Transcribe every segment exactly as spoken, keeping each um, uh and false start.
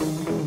Thank you.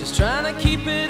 just trying to keep it